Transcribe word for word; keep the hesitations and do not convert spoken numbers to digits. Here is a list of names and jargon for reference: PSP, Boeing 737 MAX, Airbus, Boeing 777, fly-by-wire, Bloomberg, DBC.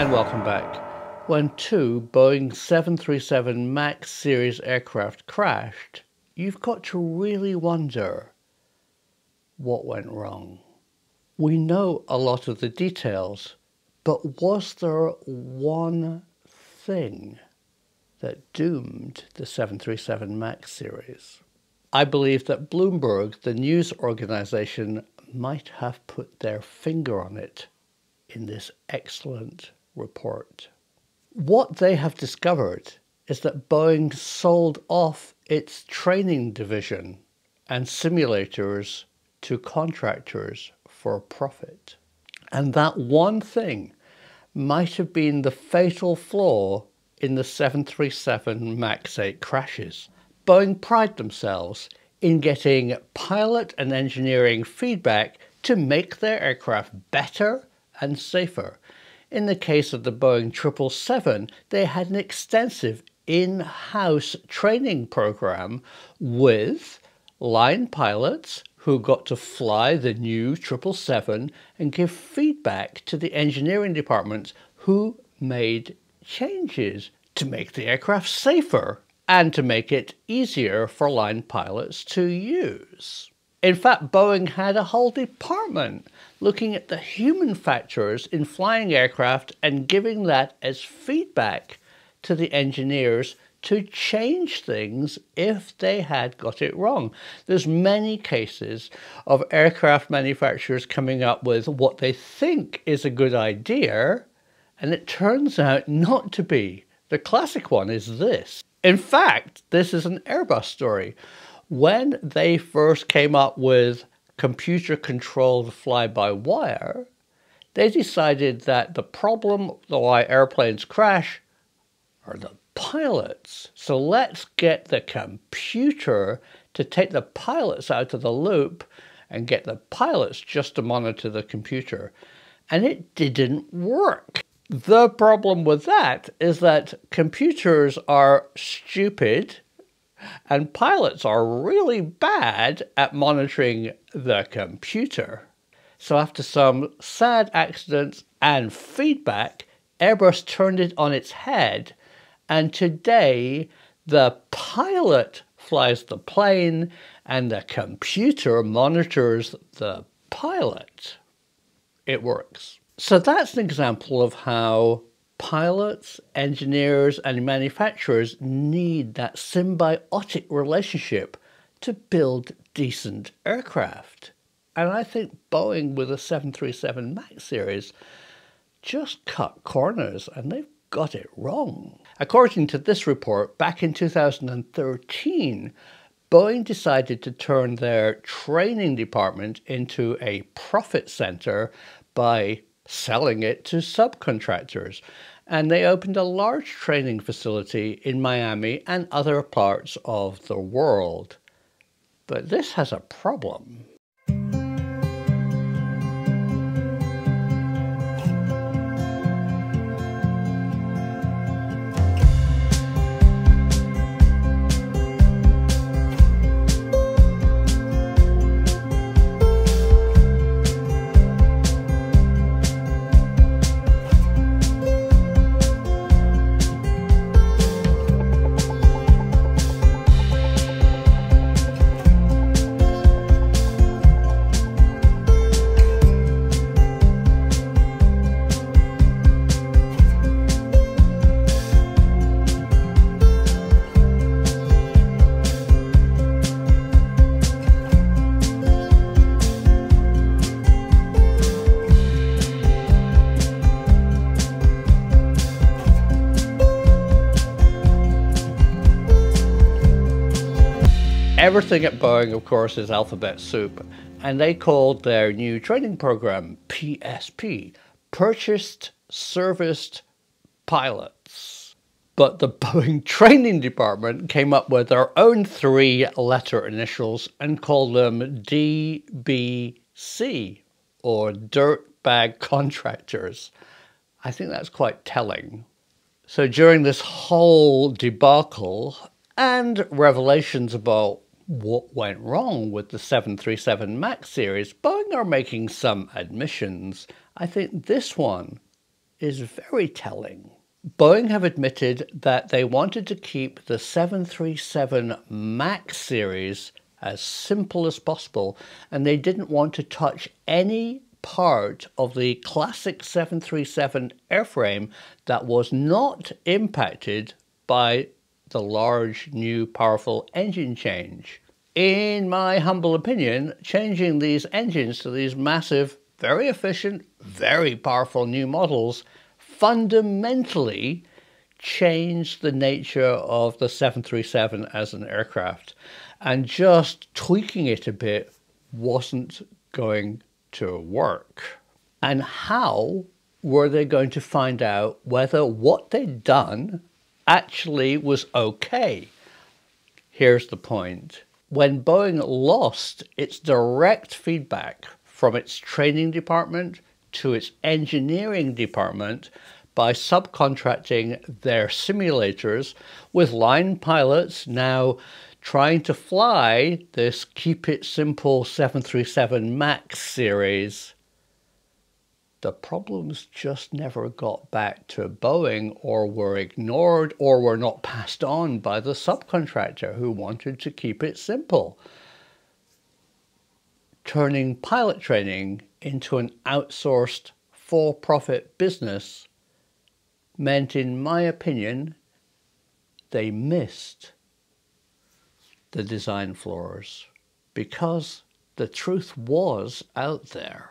And welcome back. When two Boeing seven thirty-seven MAX series aircraft crashed, you've got to really wonder what went wrong. We know a lot of the details, but was there one thing that doomed the seven thirty-seven MAX series? I believe that Bloomberg, the news organization, might have put their finger on it in this excellent report. What they have discovered is that Boeing sold off its training division and simulators to contractors for profit. And that one thing might have been the fatal flaw in the seven thirty-seven MAX eight crashes. Boeing pride themselves in getting pilot and engineering feedback to make their aircraft better and safer. In the case of the Boeing triple seven, they had an extensive in-house training program with line pilots who got to fly the new triple seven and give feedback to the engineering departments who made changes to make the aircraft safer and to make it easier for line pilots to use. In fact, Boeing had a whole department looking at the human factors in flying aircraft and giving that as feedback to the engineers to change things if they had got it wrong. There's many cases of aircraft manufacturers coming up with what they think is a good idea, and it turns out not to be. The classic one is this. In fact, this is an Airbus story. When they first came up with computer-controlled fly-by-wire, they decided that the problem why airplanes crash are the pilots. So let's get the computer to take the pilots out of the loop and get the pilots just to monitor the computer. And it didn't work. The problem with that is that computers are stupid and pilots are really bad at monitoring the computer. So after some sad accidents and feedback, Airbus turned it on its head, and today the pilot flies the plane and the computer monitors the pilot. It works. So that's an example of how pilots, engineers, and manufacturers need that symbiotic relationship to build decent aircraft. And I think Boeing with the seven thirty-seven MAX series just cut corners, and they've got it wrong. According to this report, back in two thousand thirteen, Boeing decided to turn their training department into a profit center by selling it to subcontractors, and they opened a large training facility in Miami and other parts of the world. But this has a problem. Everything at Boeing, of course, is alphabet soup, and they called their new training program P S P, Purchased Serviced Pilots. But the Boeing training department came up with their own three-letter initials and called them D B C, or Dirtbag Contractors. I think that's quite telling. So during this whole debacle and revelations about what went wrong with the seven thirty-seven MAX series, Boeing are making some admissions. I think this one is very telling. Boeing have admitted that they wanted to keep the seven thirty-seven MAX series as simple as possible, and they didn't want to touch any part of the classic seven thirty-seven airframe that was not impacted by the large new powerful engine change. In my humble opinion, changing these engines to these massive, very efficient, very powerful new models fundamentally changed the nature of the seven thirty-seven as an aircraft, and just tweaking it a bit wasn't going to work. And how were they going to find out whether what they'd done actually was okay? Here's the point. When Boeing lost its direct feedback from its training department to its engineering department by subcontracting their simulators, with line pilots now trying to fly this keep it simple seven thirty-seven MAX series, the problems just never got back to Boeing, or were ignored, or were not passed on by the subcontractor who wanted to keep it simple, turning pilot training into an outsourced for-profit business meant, in my opinion, they missed the design flaws, because the truth was out there.